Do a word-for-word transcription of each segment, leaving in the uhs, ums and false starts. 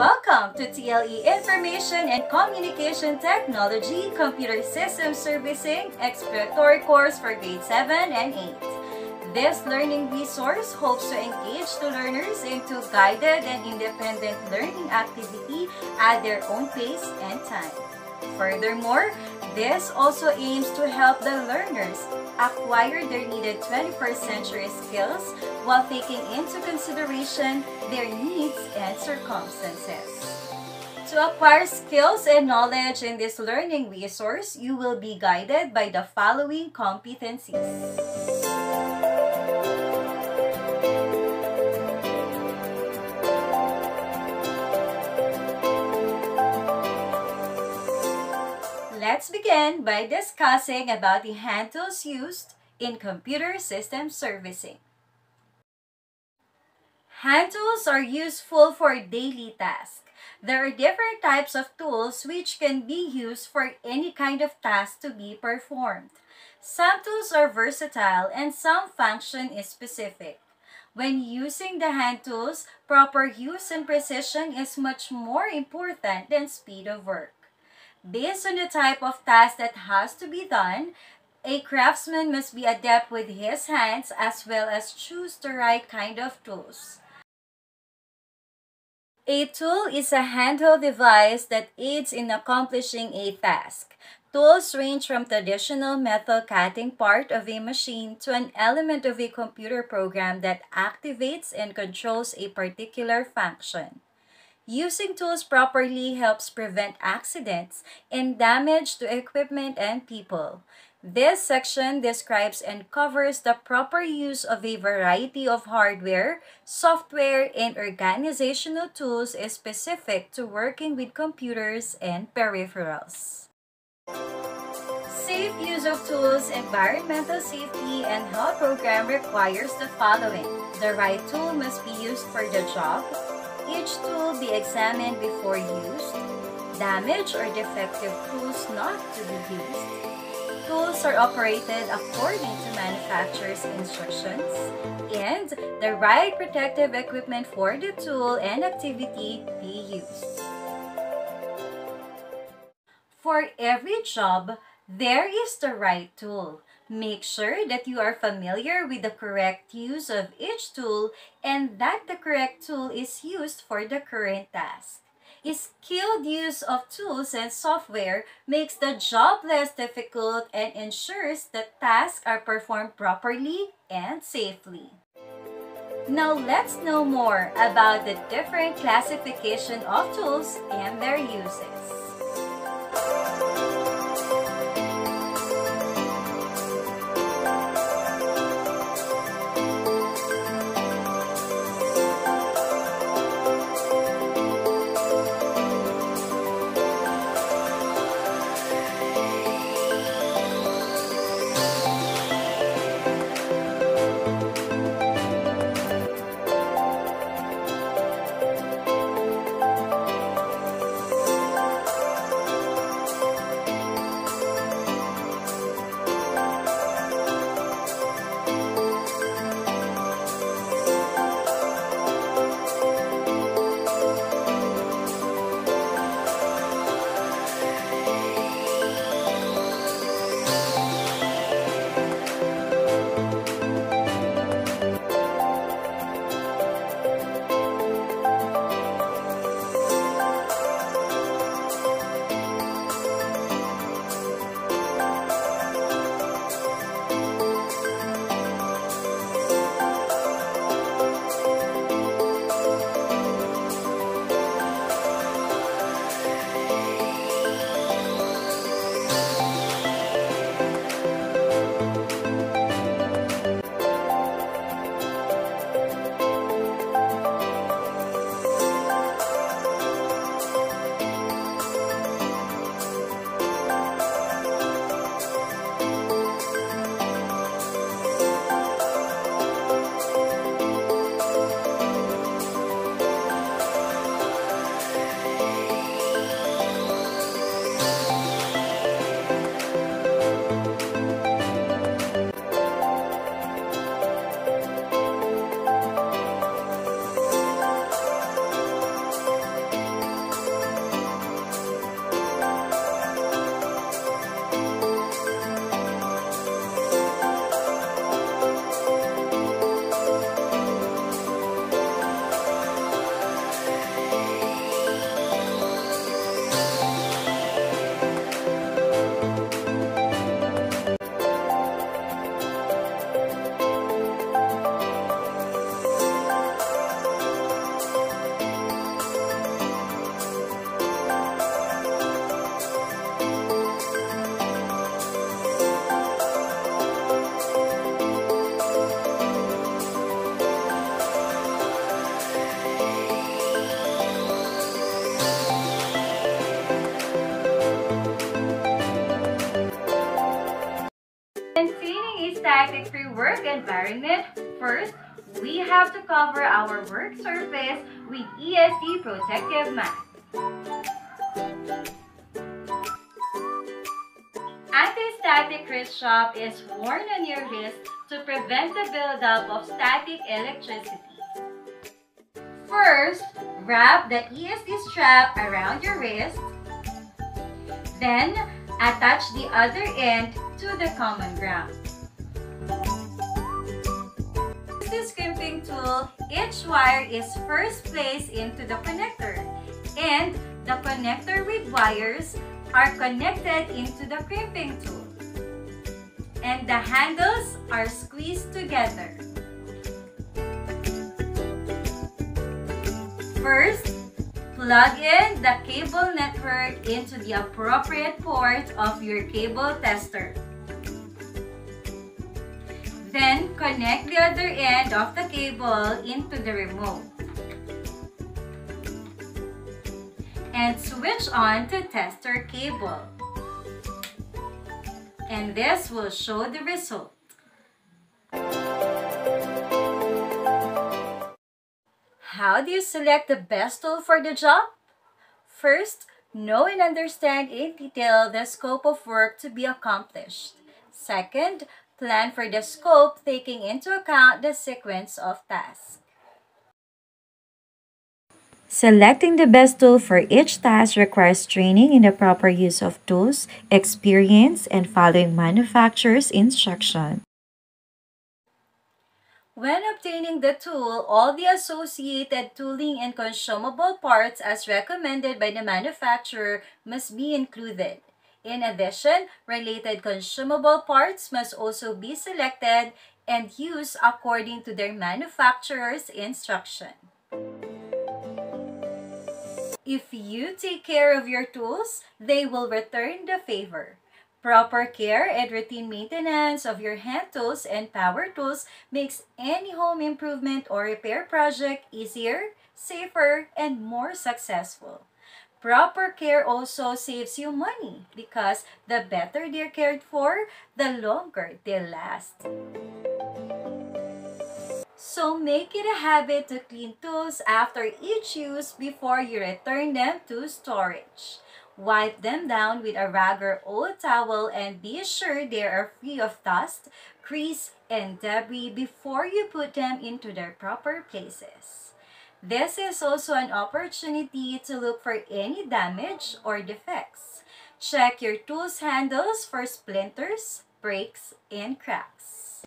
Welcome to T L E Information and Communication Technology Computer System Servicing Exploratory Course for Grade seven and eight. This learning resource hopes to engage the learners into guided and independent learning activity at their own pace and time. Furthermore, this also aims to help the learners acquire their needed twenty-first century skills while taking into consideration their needs and circumstances. To acquire skills and knowledge in this learning resource, you will be guided by the following competencies. Let's begin by discussing about the hand tools used in computer system servicing. Hand tools are useful for daily tasks. There are different types of tools which can be used for any kind of task to be performed. Some tools are versatile and some function is specific. When using the hand tools, proper use and precision is much more important than speed of work. Based on the type of task that has to be done, a craftsman must be adept with his hands as well as choose the right kind of tools. A tool is a handheld device that aids in accomplishing a task. Tools range from traditional metal cutting part of a machine to an element of a computer program that activates and controls a particular function. Using tools properly helps prevent accidents and damage to equipment and people. This section describes and covers the proper use of a variety of hardware, software, and organizational tools specific to working with computers and peripherals. Safe use of tools, environmental safety, and health program requires the following. The right tool must be used for the job. Each tool be examined before used. Damaged or defective tools not to be used. Tools are operated according to manufacturer's instructions. And the right protective equipment for the tool and activity be used. For every job, there is the right tool. Make sure that you are familiar with the correct use of each tool and that the correct tool is used for the current task. A skilled use of tools and software makes the job less difficult and ensures that tasks are performed properly and safely. Now let's know more about the different classification of tools and their uses. learn it? First, we have to cover our work surface with E S D protective mask. Anti-static wrist strap is worn on your wrist to prevent the buildup of static electricity. First, wrap the E S D strap around your wrist. Then, attach the other end to the common ground. With the crimping tool, each wire is first placed into the connector, and the connector with wires are connected into the crimping tool, and the handles are squeezed together. First, plug in the cable network into the appropriate port of your cable tester. Then, connect the other end of the cable into the remote and switch on to tester cable. And this will show the result. How do you select the best tool for the job? First, know and understand in detail the scope of work to be accomplished. Second, plan for the scope, taking into account the sequence of tasks. Selecting the best tool for each task requires training in the proper use of tools, experience, and following manufacturer's instruction. When obtaining the tool, all the associated tooling and consumable parts as recommended by the manufacturer must be included. In addition, related consumable parts must also be selected and used according to their manufacturer's instruction. If you take care of your tools, they will return the favor. Proper care and routine maintenance of your hand tools and power tools makes any home improvement or repair project easier, safer, and more successful. Proper care also saves you money because the better they're cared for, the longer they last. So make it a habit to clean tools after each use before you return them to storage. Wipe them down with a rag or old towel and be sure they are free of dust, grease, and debris before you put them into their proper places. This is also an opportunity to look for any damage or defects. Check your tool's handles for splinters, breaks, and cracks.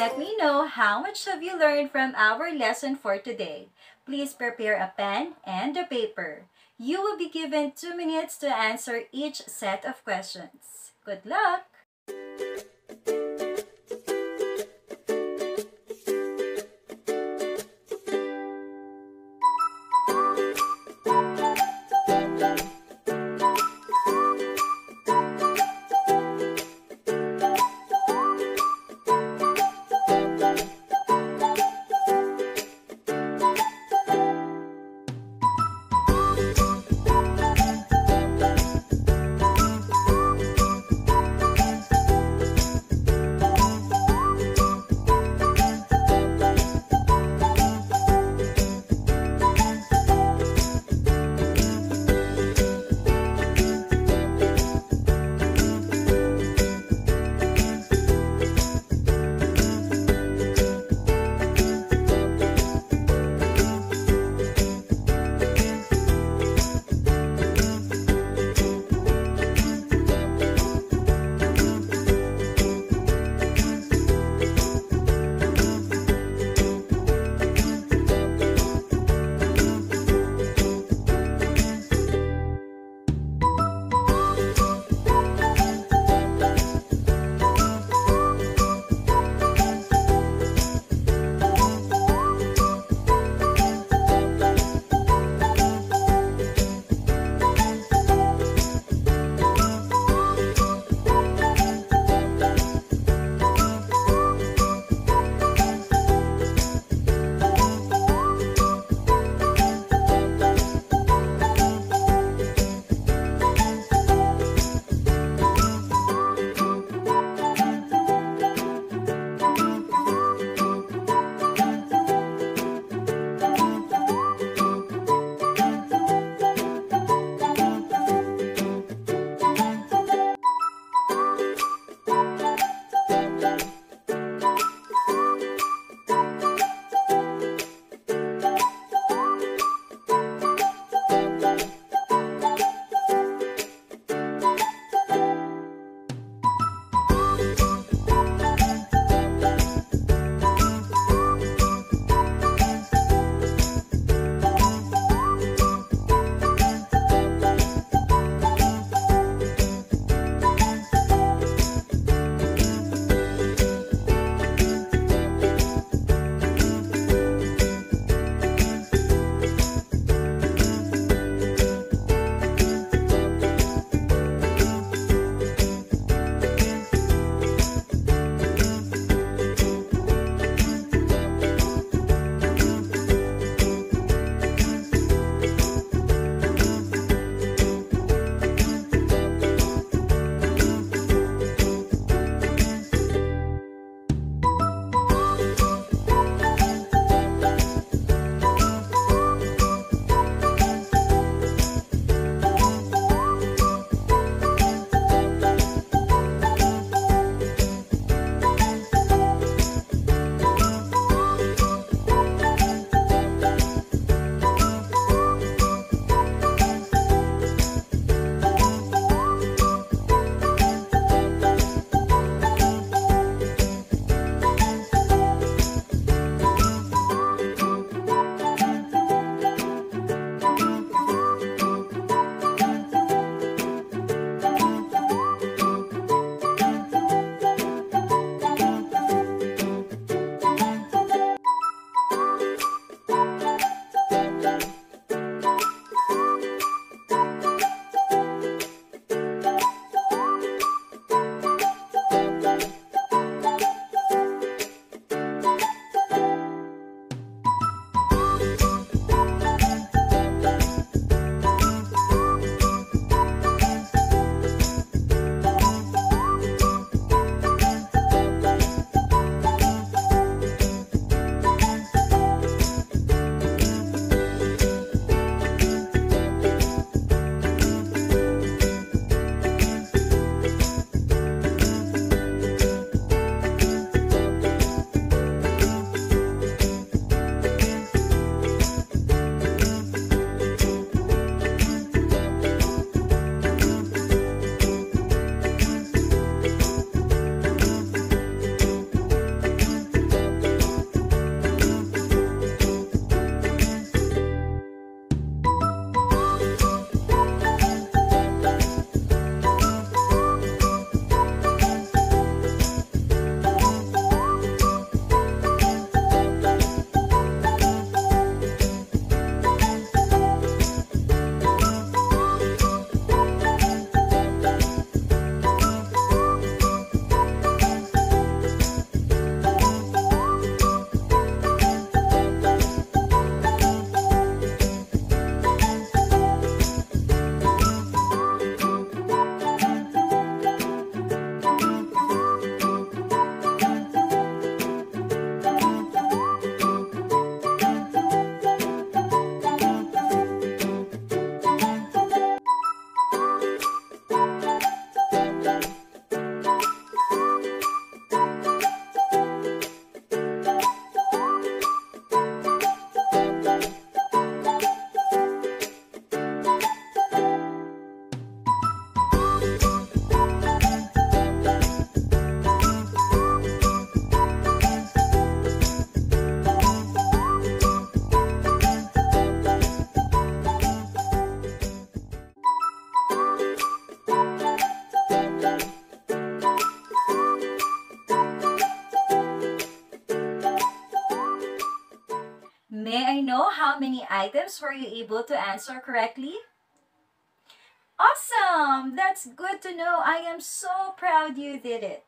Let me know how much have you learned from our lesson for today. Please prepare a pen and a paper. You will be given two minutes to answer each set of questions. Good luck! many items were you able to answer correctly? Awesome! That's good to know. I am so proud you did it.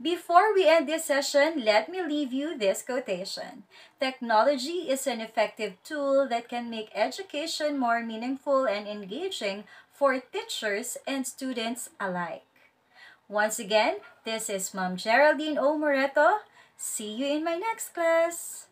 Before we end this session, let me leave you this quotation. Technology is an effective tool that can make education more meaningful and engaging for teachers and students alike. Once again, this is Mom Geraldine O. Moreto. See you in my next class.